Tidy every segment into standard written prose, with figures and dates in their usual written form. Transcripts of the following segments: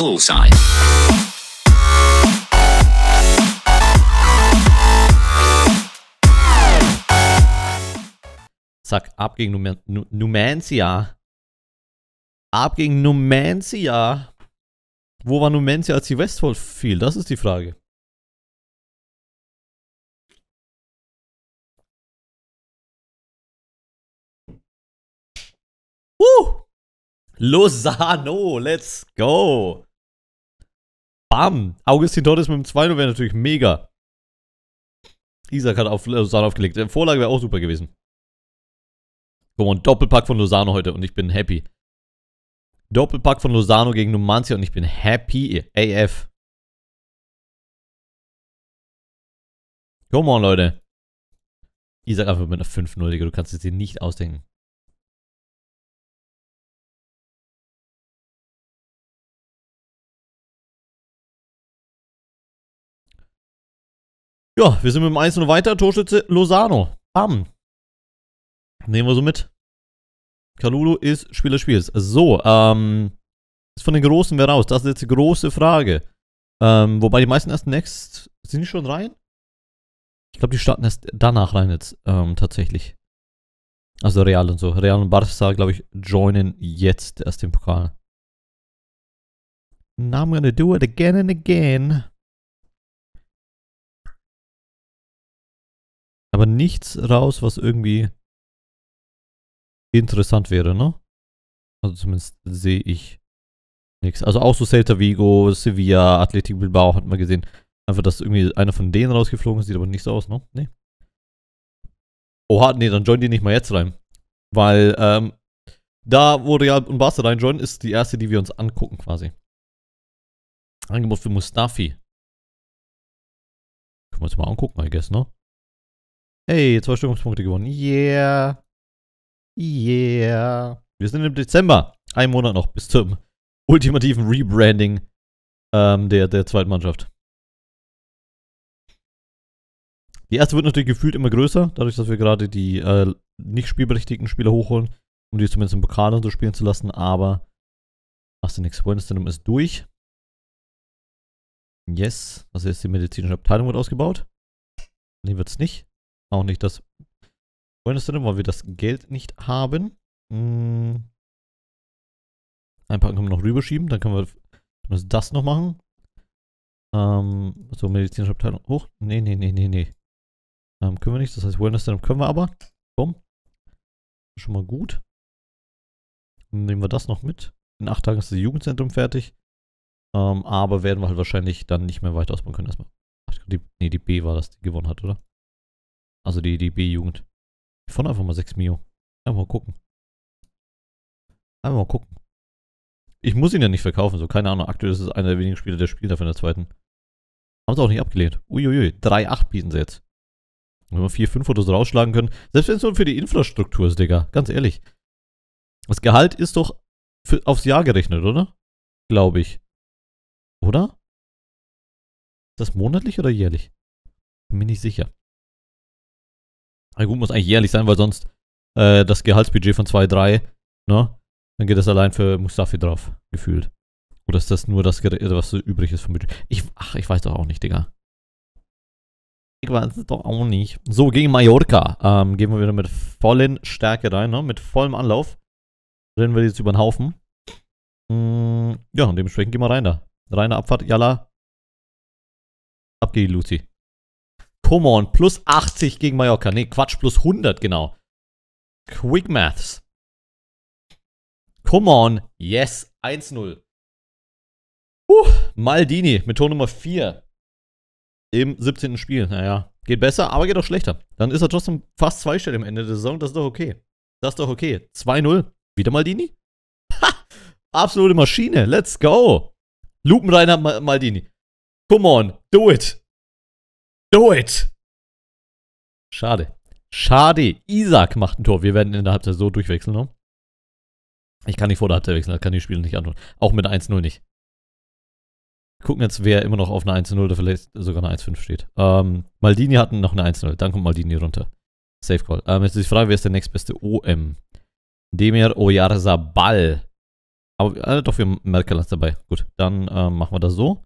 Bullseye. Zack, ab gegen Numancia. Ab gegen Numancia. Wo war Numancia, als die Westfall fiel? Das ist die Frage. Lozano, let's go. Bam. Augustin Torres mit dem 2-0 wäre natürlich mega. Isaac hat auf Lozano aufgelegt. Die Vorlage wäre auch super gewesen. Guck mal, ein Doppelpack von Lozano heute und ich bin happy. Doppelpack von Lozano gegen Numancia und ich bin happy AF. Come on, Leute. Isaac einfach mit einer 5-0, Digga. Du kannst es dir nicht ausdenken. Ja, wir sind mit dem 1-0 weiter. Torschütze Lozano. Bam. Nehmen wir so mit. Kalulu ist Spieler des Spiels. So, ist von den Großen wer raus? Das ist jetzt die große Frage. Wobei die meisten erst next... Sind die schon rein? Ich glaube, die starten erst danach rein jetzt, tatsächlich. Also Real und so. Real und Barca, glaube ich, joinen jetzt erst den Pokal. And I'm gonna do it again and again. Aber nichts raus, was irgendwie... interessant wäre, ne? Also zumindest sehe ich nichts. Also auch so Celta Vigo, Sevilla, Athletic Bilbao hat man gesehen. Einfach, dass irgendwie einer von denen rausgeflogen ist, sieht aber nicht so aus, ne? Nee. Oha, nee, dann joinen die nicht mal jetzt rein. Weil, da, wo Real und Barca reinjoinen, ist die erste, die wir uns angucken, quasi. Angebot für Mustafi. Können wir uns mal angucken, I guess, ne? Hey, 2 Stimmungspunkte gewonnen. Yeah! Yeah. Wir sind im Dezember. Ein Monat noch bis zum ultimativen Rebranding der zweiten Mannschaft. Die erste wird natürlich gefühlt immer größer, dadurch, dass wir gerade die nicht spielberechtigten Spieler hochholen, um die zumindest im Pokal und so spielen zu lassen, aber machst du nichts. Wollenstadium ist durch. Yes. Also jetzt die medizinische Abteilung wird ausgebaut. Nee, wird es nicht. Auch nicht das... weil wir das Geld nicht haben. Ein paar können wir noch rüberschieben, dann können wir das noch machen. So, medizinische Abteilung hoch. Nee. Können wir nicht, das heißt Wellness Center können wir aber. Komm. Schon mal gut. Dann nehmen wir das noch mit. In 8 Tagen ist das Jugendzentrum fertig. Aber werden wir halt wahrscheinlich dann nicht mehr weiter ausbauen können erstmal. Ach, die B war das, die gewonnen hat, oder? Also die B-Jugend. Von einfach mal 6 Mio. Einfach mal gucken. Einfach mal gucken. Ich muss ihn ja nicht verkaufen, so keine Ahnung. Aktuell ist es einer der wenigen Spieler, der spielt dafür in der zweiten. Haben sie auch nicht abgelehnt. Uiuiui, 3,8 bieten sie jetzt. Wenn wir 4, 5 Fotos rausschlagen können. Selbst wenn es nur für die Infrastruktur ist, Digga. Ganz ehrlich. Das Gehalt ist doch aufs Jahr gerechnet, oder? Glaube ich. Oder? Ist das monatlich oder jährlich? Bin mir nicht sicher. Na gut, muss eigentlich jährlich sein, weil sonst das Gehaltsbudget von 2,3, ne? Dann geht das allein für Mustafi drauf, gefühlt. Oder ist das nur das, was so übrig ist vom Budget? Ich weiß doch auch nicht, Digga. Ich weiß es doch auch nicht. So, gegen Mallorca gehen wir wieder mit vollen Stärke rein, ne? Mit vollem Anlauf. Rennen wir jetzt über den Haufen. Ja, und dementsprechend gehen wir rein da. Reine Abfahrt, Jalla. Ab geht die Luzi. Come on, plus 80 gegen Mallorca. Nee, Quatsch, plus 100, genau. Quick Maths. Come on, yes, 1-0. Maldini mit Tor Nummer 4. Im 17. Spiel, naja. Geht besser, aber geht auch schlechter. Dann ist er trotzdem fast zweistellig am Ende der Saison. Das ist doch okay. Das ist doch okay. 2-0. Wieder Maldini? Ha! Absolute Maschine, let's go. Lupenreiner Maldini. Come on, do it. Do it! Schade. Schade. Isaac macht ein Tor. Wir werden in der Halbzeit so durchwechseln, ne? Ich kann nicht vor der Halbzeit wechseln, da kann die Spiele nicht antworten. Auch mit 1-0 nicht. Wir gucken jetzt, wer immer noch auf eine 1-0 oder vielleicht sogar eine 1-5 steht. Maldini hat noch eine 1-0. Dann kommt Maldini runter. Safe Call. Jetzt ist die Frage, wer ist der nächstbeste OM? Demir Oyarzabal. Aber doch, wir haben Merkel dabei. Gut, dann machen wir das so.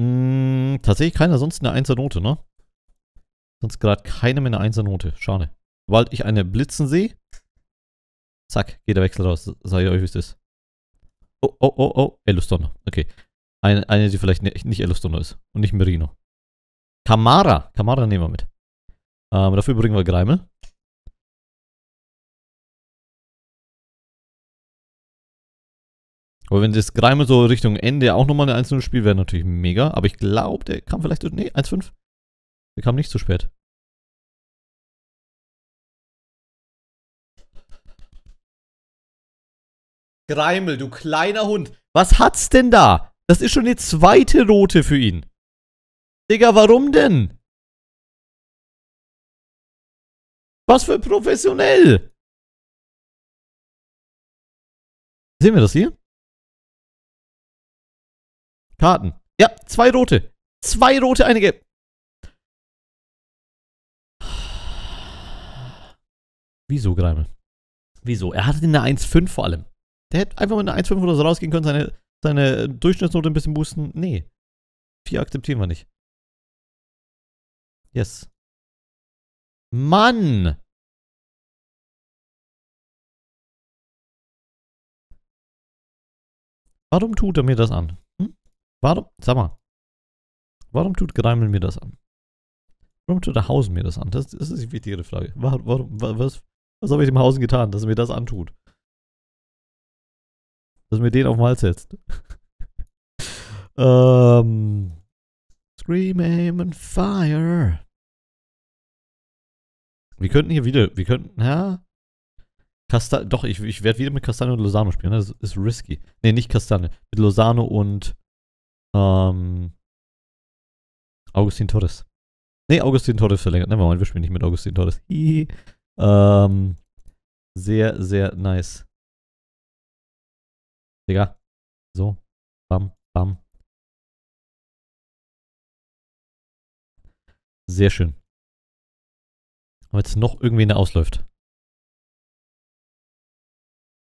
Tatsächlich keiner sonst eine 1er Note, ne? Sonst gerade keiner mehr eine 1er Note. Schade. Sobald ich eine blitzen sehe, zack, geht der Wechsel raus. Sag ich euch, wie es ist. Oh, oh, oh, oh, Eluston. Okay. Eine, die vielleicht nicht Eluston ist. Und nicht Merino. Kamara. Kamara nehmen wir mit. Dafür bringen wir Greimel. Aber wenn das Greimel so Richtung Ende auch nochmal eine 1-0 spielt, wäre natürlich mega. Aber ich glaube, der kam vielleicht... Nee, 1-5. Der kam nicht zu spät. Greimel, du kleiner Hund. Was hat's denn da? Das ist schon die zweite rote für ihn. Digga, warum denn? Was für professionell. Sehen wir das hier? Karten. Ja, 2 rote. 2 rote, 1 gelb. Wieso, Greimel? Wieso? Er hatte eine 1,5 vor allem. Der hätte einfach mit einer 1,5 oder so rausgehen können, seine Durchschnittsnote ein bisschen boosten. Nee. 4 akzeptieren wir nicht. Yes. Mann! Warum tut er mir das an? Warum, sag mal, warum tut Greimel mir das an? Warum tut der Hausen mir das an? Das ist die wichtigere Frage. Was habe ich dem Hausen getan, dass er mir das antut? Dass er mir den auf den Hals setzt. Scream, aim and fire. Wir könnten hier wieder, ja. Doch, ich werde wieder mit Castano und Lozano spielen. Das ist risky. Ne, nicht Castano. Mit Lozano und Augustin Torres. Ne, Augustin Torres verlängert. Nein, wir spielen nicht mit Augustin Torres. Sehr, sehr nice. Digga. So. Bam, bam. Sehr schön. Aber jetzt noch irgendwen, der ausläuft.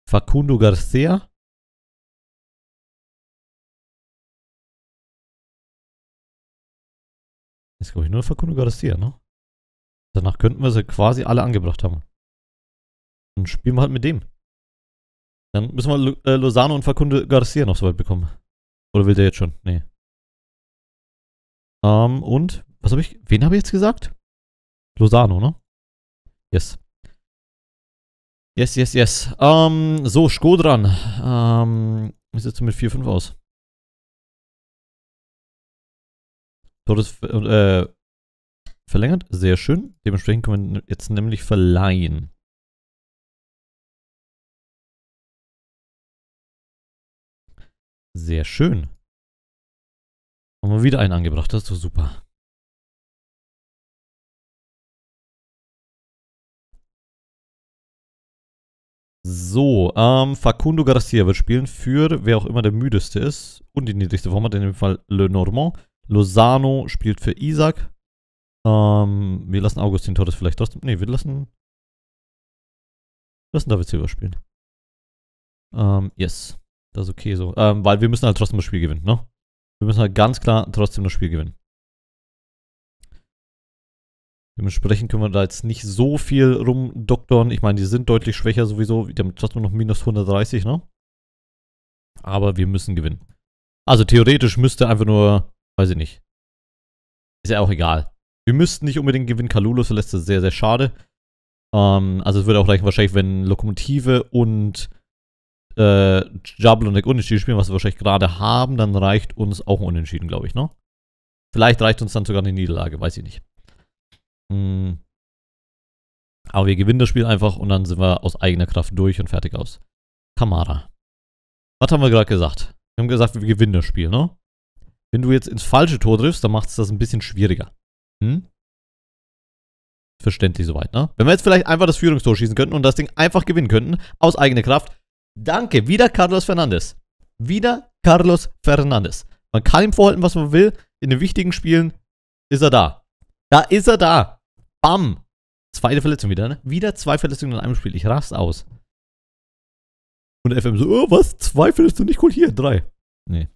Facundo Garcia. Jetzt glaube ich nur Facundo Garcia, ne? Danach könnten wir sie quasi alle angebracht haben. Dann spielen wir halt mit dem. Dann müssen wir Lozano und Facundo Garcia noch so weit bekommen. Oder will der jetzt schon? Nee. Und? Was habe ich? Wen habe ich jetzt gesagt? Lozano, ne? Yes. Yes, yes, yes. So, Skodran. Wie sieht es mit 4-5 aus? Torres verlängert. Sehr schön. Dementsprechend können wir jetzt nämlich verleihen. Sehr schön. Haben wir wieder einen angebracht. Das ist doch super. So, Facundo Garcia wird spielen für, wer auch immer der müdeste ist und die niedrigste Form hat, in dem Fall Le Normand. Lozano spielt für Isaac. Wir lassen Augustin Torres vielleicht trotzdem. Ne, wir lassen David Silva spielen. Yes. Das ist okay so. Weil wir müssen halt trotzdem das Spiel gewinnen, ne? Wir müssen halt ganz klar trotzdem das Spiel gewinnen. Dementsprechend können wir da jetzt nicht so viel rumdoktern. Ich meine, die sind deutlich schwächer sowieso. Die haben trotzdem noch minus 130, ne? Aber wir müssen gewinnen. Also theoretisch müsste einfach nur... Weiß ich nicht. Ist ja auch egal. Wir müssten nicht unbedingt gewinnen. Kalulu verlässt das, sehr, sehr schade. Also es würde auch reichen wahrscheinlich, wenn Lokomotive und Jablonek unentschieden spielen, was wir wahrscheinlich gerade haben, dann reicht uns auch unentschieden, glaube ich, ne? Vielleicht reicht uns dann sogar eine Niederlage, weiß ich nicht. Aber wir gewinnen das Spiel einfach und dann sind wir aus eigener Kraft durch und fertig aus. Kamara. Was haben wir gerade gesagt? Wir haben gesagt, wir gewinnen das Spiel, ne? Wenn du jetzt ins falsche Tor triffst, dann macht es das ein bisschen schwieriger. Hm? Verständlich soweit, ne? Wenn wir jetzt vielleicht einfach das Führungstor schießen könnten und das Ding einfach gewinnen könnten, aus eigener Kraft. Danke, wieder Carlos Fernández. Wieder Carlos Fernández. Man kann ihm vorhalten, was man will. In den wichtigen Spielen ist er da. Da ist er da. Bam. 2. Verletzung wieder, ne? Wieder 2 Verletzungen in einem Spiel. Ich raste aus. Und FM so, oh, was? 2 findest du nicht cool? Hier, 3. Nee.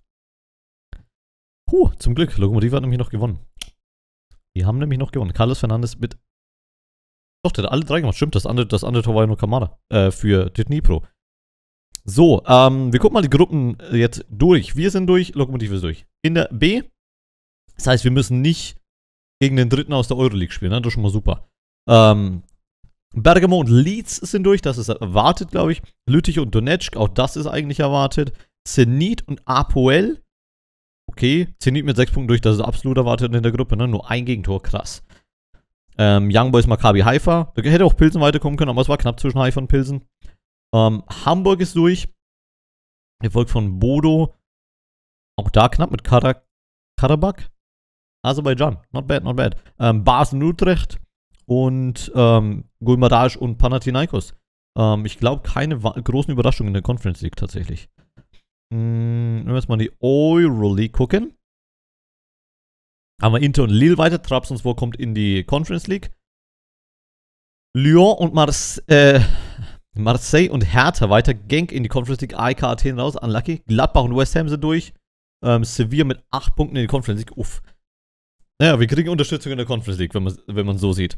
Puh, zum Glück. Lokomotive hat nämlich noch gewonnen. Die haben nämlich noch gewonnen. Carlos Fernández mit... Doch, der hat alle 3 gemacht. Stimmt, das andere Tor war ja nur Kamara. Für Dnipro. So, wir gucken mal die Gruppen jetzt durch. Wir sind durch, Lokomotive ist durch. In der B. Das heißt, wir müssen nicht gegen den Dritten aus der Euroleague spielen. Ne? Das ist schon mal super. Bergamo und Leeds sind durch. Das ist erwartet, glaube ich. Lüttich und Donetsk. Auch das ist eigentlich erwartet. Zenit und Apoel. Okay. Zenit mit 6 Punkten durch. Das ist absolut erwartet in der Gruppe. Ne? Nur ein Gegentor. Krass. Young Boys Maccabi Haifa. Da hätte auch Pilsen weiterkommen können, aber es war knapp zwischen Haifa und Pilsen. Hamburg ist durch. Erfolg von Bodo. Auch da knapp mit Karabakh. Aserbaidschan. Not bad, not bad. Basel-Utrecht und Guimarães und Panathinaikos. Ich glaube, keine großen Überraschungen in der Conference League tatsächlich. Wenn wir jetzt mal die Euroleague gucken. Haben wir Inter und Lille weiter. Trabzonspor kommt in die Conference League. Lyon und Marseille und Hertha weiter. Genk in die Conference League. AEK Athen raus. Unlucky. Gladbach und West Ham sind durch. Sevilla mit 8 Punkten in die Conference League. Uff. Naja, wir kriegen Unterstützung in der Conference League, wenn man so sieht.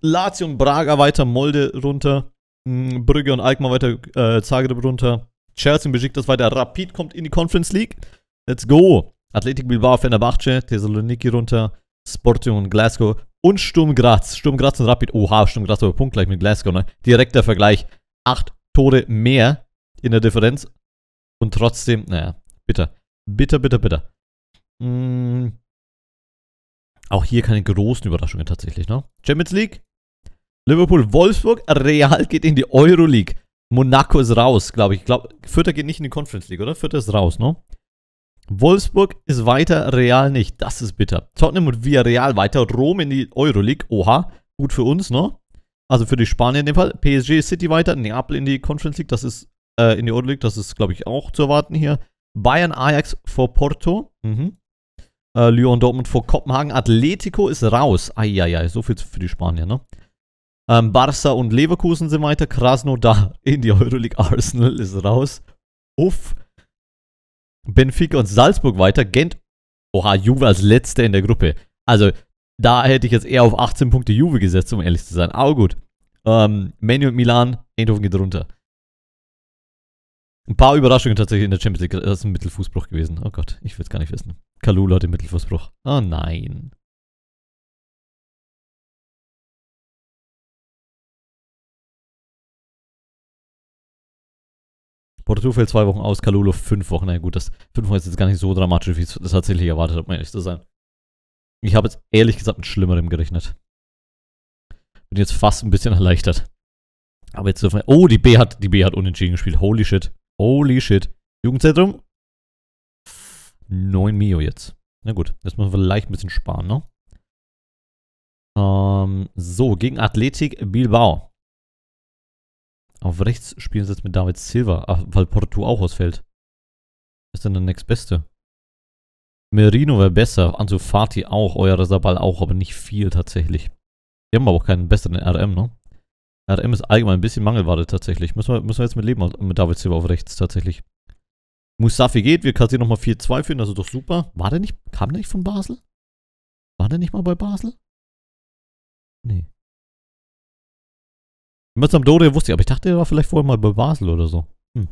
Lazio und Braga weiter. Molde runter. Brügge und Alkmaar weiter. Zagreb runter. Chelsea und Besiktas weiter. Rapid kommt in die Conference League. Let's go. Athletic Bilbao, Fenerbahce, Thessaloniki runter, Sporting und Glasgow und Sturm Graz. Sturm Graz und Rapid. Oha, Sturm Graz aber punktgleich mit Glasgow, ne? Direkter Vergleich. 8 Tore mehr in der Differenz. Und trotzdem, naja, bitter. Bitter, bitter, bitter. Auch hier keine großen Überraschungen tatsächlich, ne? Champions League, Liverpool, Wolfsburg, Real geht in die Euroleague. Monaco ist raus, glaube ich. Ich glaube, Vierter geht nicht in die Conference League, oder? Vierter ist raus, ne? Wolfsburg ist weiter, Real nicht. Das ist bitter. Tottenham und Villarreal weiter. Rom in die Euroleague. Oha, gut für uns, ne? Also für die Spanier in dem Fall. PSG City weiter. Neapel in die Conference League. Das ist in die Euroleague. Das ist, glaube ich, auch zu erwarten hier. Bayern Ajax vor Porto. Mhm. Lyon Dortmund vor Kopenhagen. Atletico ist raus. Eieiei, so viel für die Spanier, ne? Barca und Leverkusen sind weiter. Krasnodar in die Euroleague. Arsenal ist raus. Uff. Benfica und Salzburg weiter, Gent, oha, Juve als Letzter in der Gruppe. Also, da hätte ich jetzt eher auf 18 Punkte Juve gesetzt, um ehrlich zu sein. Aber gut. Menu und Milan, Eindhoven geht runter. Ein paar Überraschungen tatsächlich in der Champions League. Das ist ein Mittelfußbruch gewesen. Oh Gott, ich will es gar nicht wissen. Kalulu hat den Mittelfußbruch. Oh nein. Porto fällt 2 Wochen aus, Kalulu 5 Wochen. Na gut, das 5 Wochen ist jetzt gar nicht so dramatisch, wie ich das tatsächlich erwartet habe, um ehrlich zu sein. Ich habe jetzt ehrlich gesagt mit Schlimmerem gerechnet. Bin jetzt fast ein bisschen erleichtert. Aber jetzt dürfen wir... Oh, die B hat unentschieden gespielt. Holy shit. Holy shit. Jugendzentrum. 9 Mio jetzt. Na gut, jetzt müssen wir vielleicht ein bisschen sparen, ne? So, gegen Athletic Bilbao. Auf rechts spielen sie jetzt mit David Silva, weil Porto auch ausfällt. Wer ist denn der nächstbeste? Merino wäre besser, Ansu Fati auch, Oyarzabal auch, aber nicht viel tatsächlich. Die haben aber auch keinen besseren RM, ne? RM ist allgemein ein bisschen Mangelware tatsächlich. Müssen wir jetzt mit leben, mit David Silva auf rechts tatsächlich. Mustafi geht, wir kassieren nochmal 4-2 für ihn, das ist doch super. War der nicht, kam der nicht von Basel? War der nicht mal bei Basel? Nee. Mötzamdore wusste ich, aber ich dachte, er war vielleicht vorher mal bei Basel oder so. Hm.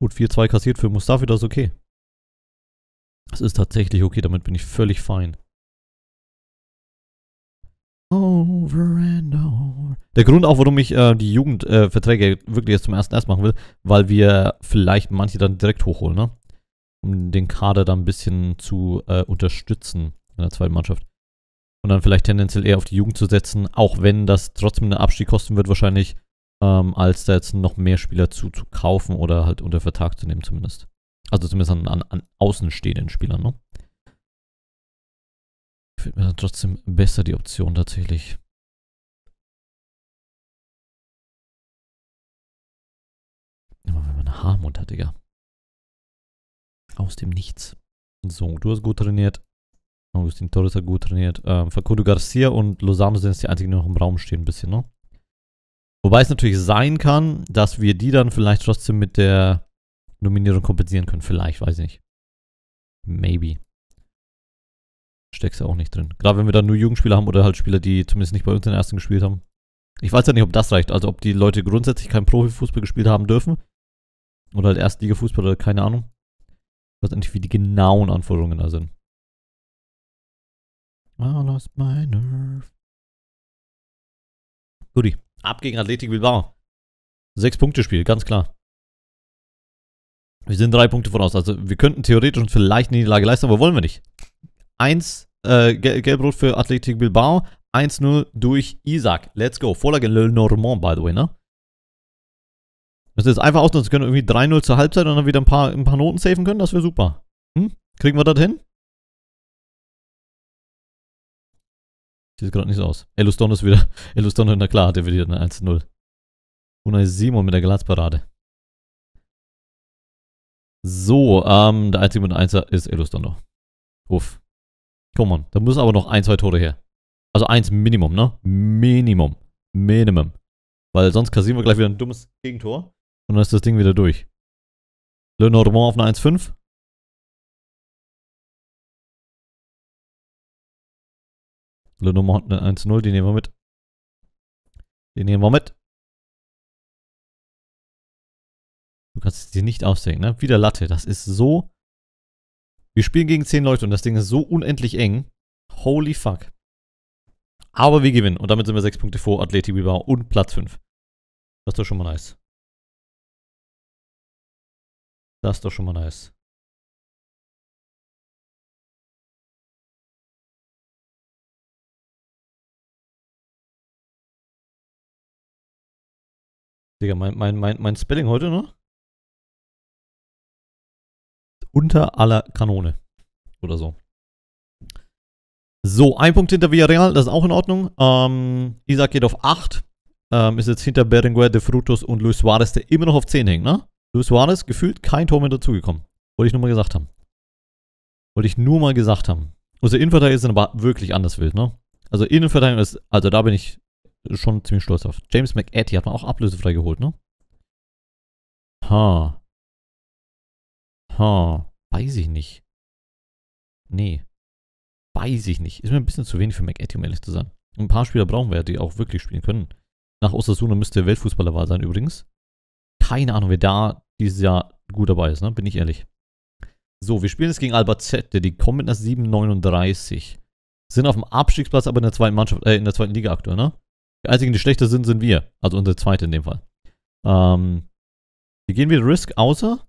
Gut, 4-2 kassiert für Mustafi, das ist okay. Das ist tatsächlich okay, damit bin ich völlig fein. Over and over. Der Grund auch, warum ich die Jugendverträge wirklich jetzt zum ersten machen will, weil wir vielleicht manche dann direkt hochholen, ne? Um den Kader dann ein bisschen zu unterstützen in der zweiten Mannschaft. Und dann vielleicht tendenziell eher auf die Jugend zu setzen, auch wenn das trotzdem einen Abstieg kosten wird wahrscheinlich, als da jetzt noch mehr Spieler zu kaufen oder halt unter Vertrag zu nehmen zumindest. Also zumindest an außenstehenden Spielern, ne? Ich finde mir dann trotzdem besser die Option tatsächlich. Immer wenn man einen Haarmund hat, Digga. Aus dem Nichts. So, du hast gut trainiert. Augustin Torres hat gut trainiert. Facundo Garcia und Lozano sind jetzt die einzigen, die noch im Raum stehen, ein bisschen, ne? Wobei es natürlich sein kann, dass wir die dann vielleicht trotzdem mit der Nominierung kompensieren können. Vielleicht, weiß ich nicht. Maybe. Steckst du auch nicht drin. Gerade wenn wir dann nur Jugendspieler haben oder halt Spieler, die zumindest nicht bei uns in der ersten gespielt haben. Ich weiß ja nicht, ob das reicht. Also ob die Leute grundsätzlich keinen Profifußball gespielt haben dürfen. Oder halt Erstliga-Fußball oder keine Ahnung. Ich weiß nicht, wie die genauen Anforderungen da sind. I lost my nerve. Guti. Ab gegen Athletic Bilbao. 6-Punkte-Spiel, ganz klar. Wir sind 3 Punkte voraus. Also wir könnten theoretisch uns vielleicht eine Niederlage leisten, aber wollen wir nicht. 1 Gelbrot für Athletic Bilbao. 1-0 durch Isaac. Let's go. Vorlage Le Normand, by the way, ne? Das ist einfach ausnutzen. Können irgendwie 3-0 zur Halbzeit und dann wieder ein paar Noten saven können. Das wäre super. Hm? Kriegen wir das hin? Sieht gerade nicht so aus. Eluston ist wieder. Eluston, na klar, hat er wieder eine 1-0. Unai Simon mit der Glanzparade. So, der einzige mit 1er ist Eluston. Uff. Komm on, da muss aber noch 1, 2 Tore her. Also 1 Minimum, ne? Minimum. Minimum. Weil sonst kassieren wir gleich wieder ein dummes Gegentor. Und dann ist das Ding wieder durch. Le Normand auf eine 1-5. Le Normand hat eine 1-0, die nehmen wir mit. Die nehmen wir mit. Du kannst es dir nicht ausdenken, ne? Wieder Latte, das ist so... Wir spielen gegen 10 Leute und das Ding ist so unendlich eng. Holy fuck. Aber wir gewinnen. Und damit sind wir 6 Punkte vor Athletic Bilbao und Platz 5. Das ist doch schon mal nice. Das ist doch schon mal nice. Digga, mein Spelling heute, ne? Unter aller Kanone. Oder so. So, 1 Punkt hinter Villarreal, das ist auch in Ordnung. Isaac geht auf 8. Ist jetzt hinter Berenguer, De Frutos und Luis Suarez, der immer noch auf 10 hängt, ne? Luis Suarez, gefühlt kein Tor mehr dazugekommen. Wollte ich nur mal gesagt haben. Unsere Innenverteidiger sind aber wirklich anders wild, ne? Also Innenverteidigung ist, also da bin ich schon ziemlich stolz auf. James McAtee hat man auch ablösefrei geholt, ne? Weiß ich nicht. Nee. Weiß ich nicht. Ist mir ein bisschen zu wenig für McAtee, um ehrlich zu sein. Ein paar Spieler brauchen wir ja, die auch wirklich spielen können. Nach Osasuna müsste der Weltfußballerwahl sein übrigens. Keine Ahnung, wer da dieses Jahr gut dabei ist, ne? Bin ich ehrlich. So, wir spielen jetzt gegen Albacete. Die kommen mit einer 7,39. Sind auf dem Abstiegsplatz, aber in der zweiten Mannschaft, in der zweiten Liga aktuell, ne? Die einzigen, die schlechter sind, sind wir. Also unsere zweite in dem Fall. Hier gehen wir Risk, außer...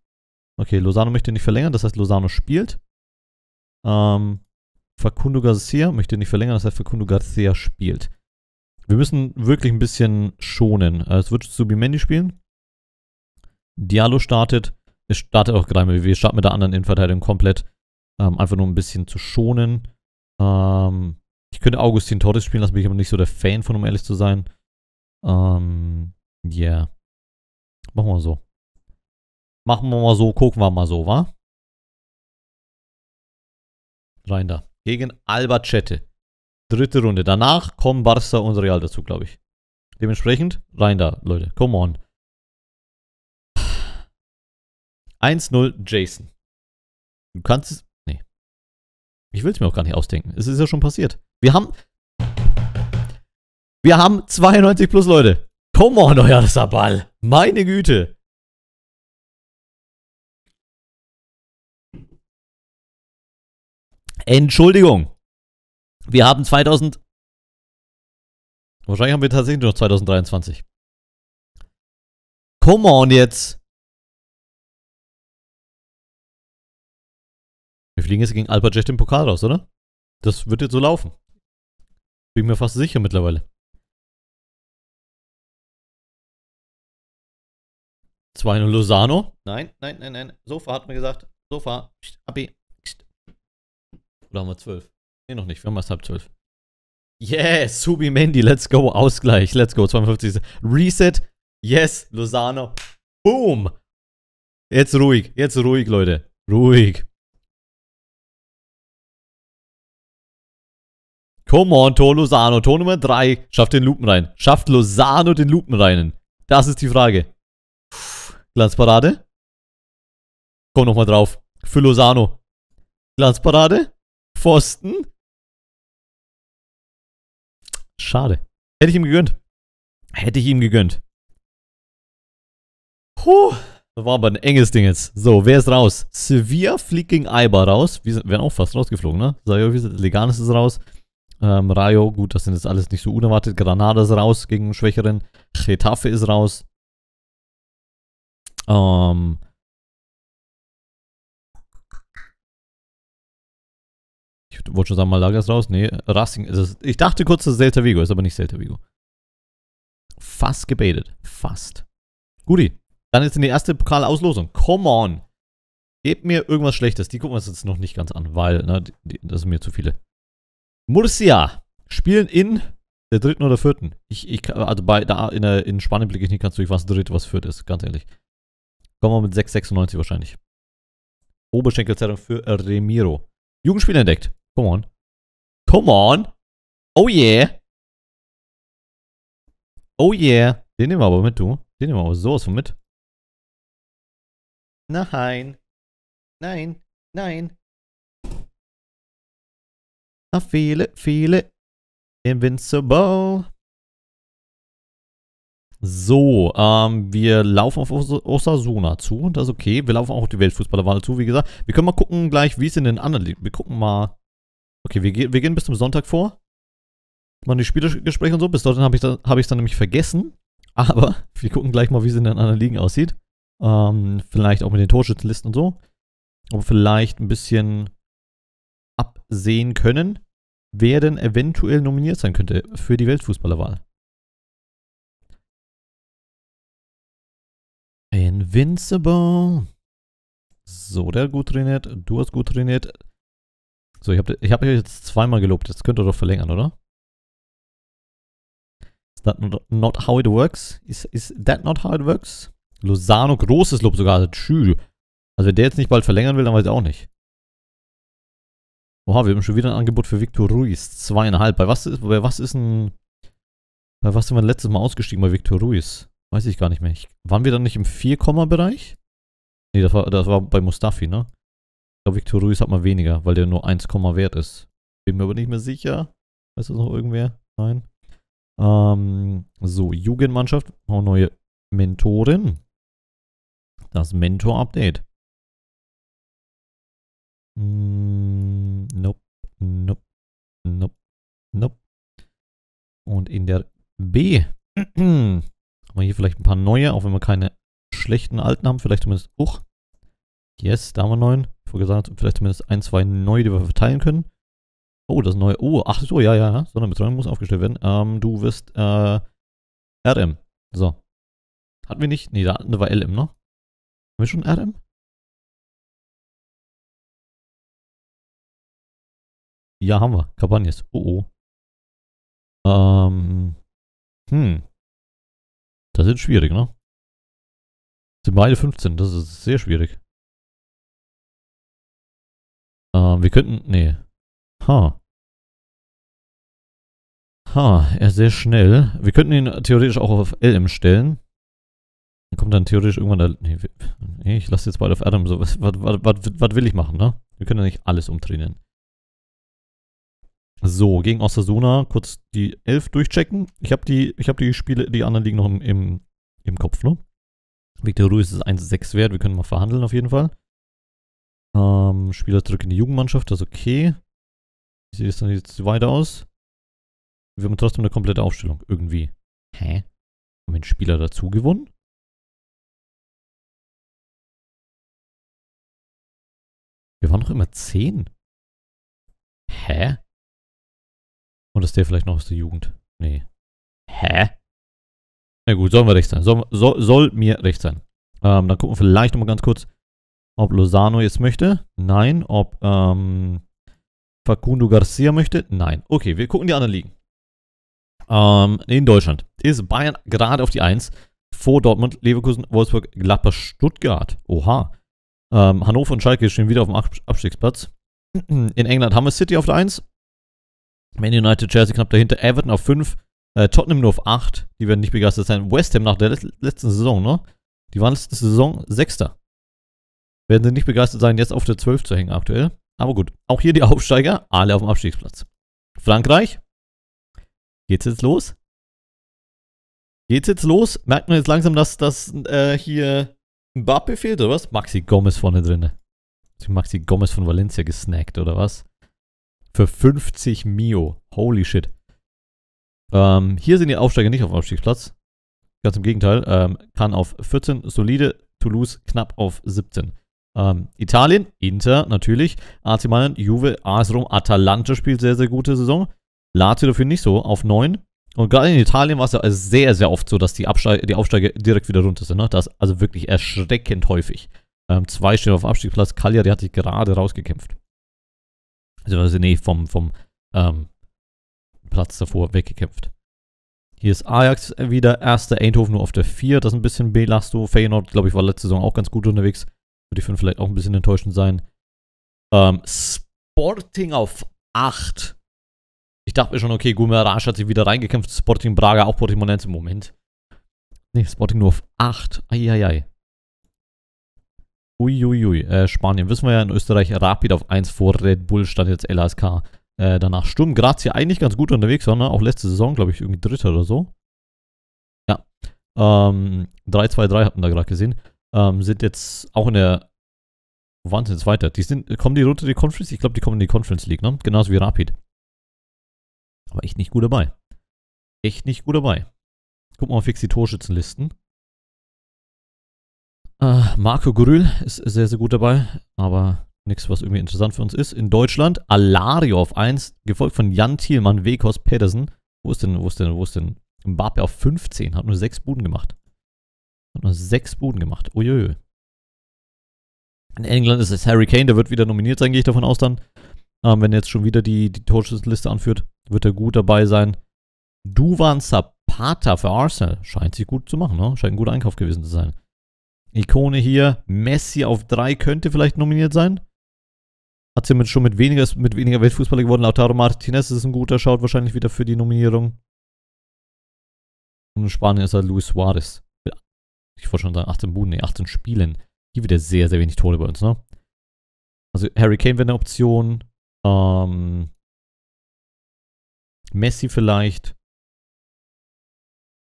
Okay, Lozano möchte nicht verlängern, das heißt Lozano spielt. Facundo Garcia möchte nicht verlängern, das heißt Facundo Garcia spielt. Wir müssen wirklich ein bisschen schonen. Es wird Zubimendi spielen. Diallo startet. Es startet auch Greimel. Wir starten mit der anderen Innenverteidigung komplett. Einfach nur ein bisschen zu schonen. Ich könnte Augustin Torres spielen lassen, bin ich aber nicht so der Fan von, um ehrlich zu sein. Yeah. Machen wir so. Machen wir mal so, gucken wir mal so, wa? Rein da. Gegen Albacete. 3. Runde. Danach kommen Barca und Real dazu, glaube ich. Dementsprechend, rein da, Leute. Come on. 1-0 Jason. Du kannst es... Nee. Ich will es mir auch gar nicht ausdenken. Es ist ja schon passiert. Wir haben 92 plus Leute. Come on, Oyarzabal. Meine Güte. Entschuldigung. Wir haben 2000... Wahrscheinlich haben wir tatsächlich noch 2023. Come on jetzt. Wir fliegen jetzt gegen Albacete im Pokal raus, oder? Das wird jetzt so laufen. Bin mir fast sicher mittlerweile. 2-0 Lozano. Nein. Sofa hat mir gesagt. Sofa. Psst, Abi. Oder haben wir 12? Ne, noch nicht. Wir haben erst halb 12. Yes, Zubimendi, let's go. Ausgleich, let's go. 52. Reset. Yes, Lozano. Boom. Jetzt ruhig, Leute. Ruhig. Come on, Tor Lozano. Tor Nummer 3. Schafft den Lupen rein. Schafft Lozano den Lupen rein? Das ist die Frage. Glanzparade. Komm nochmal drauf. Für Lozano. Glanzparade. Pfosten. Schade. Hätte ich ihm gegönnt. Hätte ich ihm gegönnt. Puh. Das war aber ein enges Ding jetzt. So, wer ist raus? Sevilla fliegt gegen Eibar raus. Wir wären auch fast rausgeflogen, ne? Leganes ist raus. Rayo, gut, das sind jetzt alles nicht so unerwartet. Granada ist raus gegen einen Schwächeren. Getafe ist raus. Ich wollte schon sagen, Malaga ist raus. Nee, Racing ist es. Ich dachte kurz, das ist Celta Vigo, ist aber nicht Celta Vigo. Fast gebaitet. Fast. Guti. Dann jetzt in die erste Pokalauslosung. Come on. Gebt mir irgendwas Schlechtes. Die gucken wir uns jetzt noch nicht ganz an, weil, ne, das sind mir zu viele. Murcia spielen in der dritten oder vierten. Also in Spanien blicke ich nicht ganz durch, was dritt, was viert ist, ganz ehrlich. Kommen wir mit 6,96 wahrscheinlich. Oberschenkelzerrung für Remiro. Jugendspiel entdeckt. Come on. Come on. Oh yeah. Oh yeah. Den nehmen wir aber mit, du. Den nehmen wir aber sowas von mit. Nein. Nein. Nein. Ah, viele, viele. Invincible. So, wir laufen auf Osasuna zu. Und das ist okay. Wir laufen auch auf die Weltfußballerwahl zu, wie gesagt. Wir können mal gucken gleich, wie es in den anderen liegt. Wir gucken mal. Okay, wir gehen bis zum Sonntag vor. Mal die Spielgespräche und so. Bis dorthin hab ich dann nämlich vergessen. Aber wir gucken gleich mal, wie es in den anderen Ligen aussieht. Vielleicht auch mit den Torschützenlisten und so. Und vielleicht ein bisschen absehen können, wer denn eventuell nominiert sein könnte für die Weltfußballerwahl. Invincible. So, der hat gut trainiert. Du hast gut trainiert. So, ich hab euch jetzt zweimal gelobt. Jetzt könnt ihr doch verlängern, oder? Is that not how it works? Is that not how it works? Lozano, großes Lob sogar. Tschü. Also wenn der jetzt nicht bald verlängern will, dann weiß ich auch nicht. Oha, wir haben schon wieder ein Angebot für Victor Ruiz. 2,5. Bei was sind wir letztes Mal ausgestiegen bei Victor Ruiz? Weiß ich gar nicht mehr. Waren wir dann nicht im 4-Komma-Bereich? Nee, das war bei Mustafi, ne? Ich glaube, Victor Ruiz hat mal weniger, weil der nur 1, wert ist. Bin mir aber nicht mehr sicher. Weiß das noch irgendwer? Nein. So, Jugendmannschaft. Auch neue Mentorin. Das Mentor-Update. Nope, nope, nope, nope. Und in der B haben wir hier vielleicht ein paar neue, auch wenn wir keine schlechten alten haben. Vielleicht zumindest, yes, da haben wir 9. Vorgesagt, vielleicht zumindest 1, 2 neue, die wir verteilen können. Oh, das neue, ach so, ja. Sonderbetreuung muss aufgestellt werden. Du wirst, RM. So. Hatten wir nicht? Nee, da war LM, ne? Haben wir schon RM? Ja, haben wir. Cabanes. Das ist schwierig, ne? Sind beide 15. Das ist sehr schwierig. Wir könnten... Nee. Er ist sehr schnell. Wir könnten ihn theoretisch auch auf LM stellen. Dann kommt dann theoretisch irgendwann der... Nee, ich lasse jetzt beide auf Adam. So, was will ich machen, ne? Wir können ja nicht alles umtrainieren. So, gegen Osasuna kurz die 11 durchchecken. Ich hab die Spiele, die anderen liegen noch im Kopf, ne? Victor Ruiz ist 1,6 wert, wir können mal verhandeln auf jeden Fall. Spieler zurück in die Jugendmannschaft, das ist okay. Wie sieht es dann jetzt weiter aus? Wir haben trotzdem eine komplette Aufstellung, irgendwie. Hä? Haben wir einen Spieler dazu gewonnen? Wir waren noch immer 10. Hä? Oder ist der vielleicht noch aus der Jugend? Nee. Hä? Na gut, sollen wir recht sein. Soll mir recht sein. Dann gucken wir vielleicht nochmal ganz kurz, ob Lozano jetzt möchte. Nein. Ob Facundo Garcia möchte. Nein. Okay, wir gucken die anderen Ligen. In Deutschland ist Bayern gerade auf die 1. Vor Dortmund, Leverkusen, Wolfsburg, Gladbach, Stuttgart. Oha. Hannover und Schalke stehen wieder auf dem Abstiegsplatz. In England haben wir City auf der 1. Man United, Chelsea knapp dahinter, Everton auf 5, Tottenham nur auf 8, die werden nicht begeistert sein. West Ham nach der letzten Saison, ne? Die waren letzte Saison Sechster. Werden sie nicht begeistert sein, jetzt auf der 12 zu hängen aktuell. Aber gut, auch hier die Aufsteiger, alle auf dem Abstiegsplatz. Frankreich, geht's jetzt los? Geht's jetzt los? Merkt man jetzt langsam, dass das hier Mbappe fehlt, oder was? Maxi Gomez vorne drin. Maxi Gomez von Valencia gesnackt, oder was? Für 50 Mio. Holy shit. Hier sind die Aufsteiger nicht auf dem Abstiegsplatz. Ganz im Gegenteil. Kann auf 14, solide. Toulouse knapp auf 17. Italien, Inter natürlich. AC Mailand, Juve, AS Rom, Atalanta spielt sehr, sehr gute Saison. Lazio dafür nicht so, auf 9. Und gerade in Italien war es ja sehr, sehr oft so, dass die Aufsteiger direkt wieder runter sind. Ne? Das ist also wirklich erschreckend häufig. Zwei stehen auf dem Abstiegsplatz. Cagliari hat sich gerade rausgekämpft. Also nee, vom Platz davor weggekämpft. Hier ist Ajax wieder, erster, Eindhoven nur auf der 4, das ist ein bisschen Belasto. Feyenoord, glaube ich, war letzte Saison auch ganz gut unterwegs. Würde ich vielleicht auch ein bisschen enttäuschend sein. Sporting auf 8. Ich dachte mir schon, okay, Guimarães hat sich wieder reingekämpft. Sporting Braga, auch Portimonense im Moment. Nee, Sporting nur auf 8. Eieiei. Uiuiui. Spanien wissen wir ja, in Österreich Rapid auf 1 vor Red Bull, statt jetzt LASK. Danach Sturm Graz hier eigentlich ganz gut unterwegs, sondern auch letzte Saison, glaube ich, irgendwie Dritter oder so. Ja. 3-2-3 hatten wir gerade gesehen. Sind jetzt auch in der. Wo waren sie jetzt weiter? Kommen die runter in die Conference? Ich glaube, die kommen in die Conference League, ne? Genauso wie Rapid. Aber echt nicht gut dabei. Echt nicht gut dabei. Gucken wir mal fix die Torschützenlisten. Marco Grül ist sehr, sehr gut dabei, aber nichts, was irgendwie interessant für uns ist. In Deutschland Alario auf 1, gefolgt von Jan Thielmann, Wekos, Pedersen. Wo ist denn? Mbappe auf 15, hat nur 6 Buden gemacht. Uiuiui. In England ist es Harry Kane, der wird wieder nominiert sein, gehe ich davon aus dann. Wenn er jetzt schon wieder die Torschützenliste anführt, wird er gut dabei sein. Duvan Zapata für Arsenal. Scheint sich gut zu machen, ne? Scheint ein guter Einkauf gewesen zu sein. Ikone hier, Messi auf 3 könnte vielleicht nominiert sein. Hat sie schon mit weniger Weltfußballer geworden. Lautaro Martinez ist ein guter, schaut wahrscheinlich wieder für die Nominierung. Und in Spanien ist er Luis Suarez. Ich wollte schon sagen, 18 Buden, nee, 18 Spielen. Hier wieder sehr, sehr wenig Tore bei uns, ne? Also Harry Kane wäre eine Option. Messi vielleicht.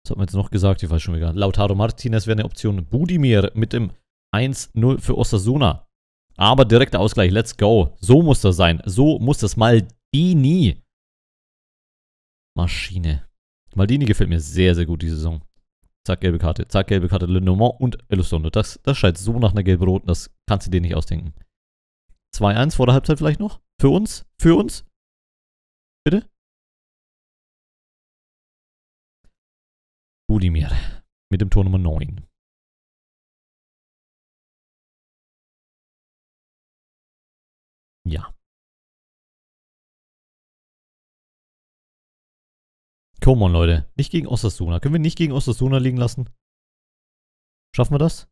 Was hat man jetzt noch gesagt? Ich weiß schon wieder. Lautaro Martinez wäre eine Option. Budimir mit dem 1-0 für Osasuna. Aber direkter Ausgleich. Let's go. So muss das sein. So muss das. Maldini. Maschine. Maldini gefällt mir sehr, sehr gut die Saison. Zack, gelbe Karte. Zack, gelbe Karte. Le Normand und Elusondo. Das scheint so nach einer gelb-roten. Das kannst du dir nicht ausdenken. 2-1 vor der Halbzeit vielleicht noch? Für uns? Für uns? Bitte? Budimir mit dem Tor Nummer 9. Ja. Come on, Leute. Nicht gegen Osasuna. Können wir nicht gegen Osasuna liegen lassen? Schaffen wir das?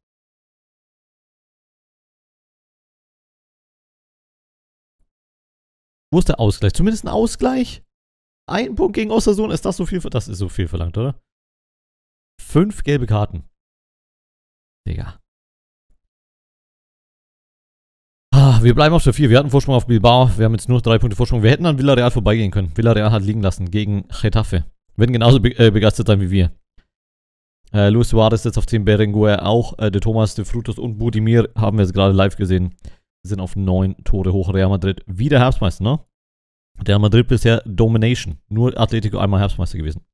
Wo ist der Ausgleich? Zumindest ein Ausgleich? Ein Punkt gegen Osasuna. Ist das so viel? Das ist so viel verlangt, oder? 5 gelbe Karten. Digga. Wir bleiben auf der 4. Wir hatten Vorsprung auf Bilbao. Wir haben jetzt nur 3 Punkte Vorsprung. Wir hätten an Villarreal vorbeigehen können. Villarreal hat liegen lassen gegen Getafe. Werden genauso begeistert sein wie wir. Luis Suarez jetzt auf 10. Berenguer auch. De Thomas, De Frutos und Budimir haben wir jetzt gerade live gesehen. Sind auf 9 Tore hoch. Real Madrid wieder Herbstmeister, ne? Real Madrid bisher Domination. Nur Atletico einmal Herbstmeister gewesen.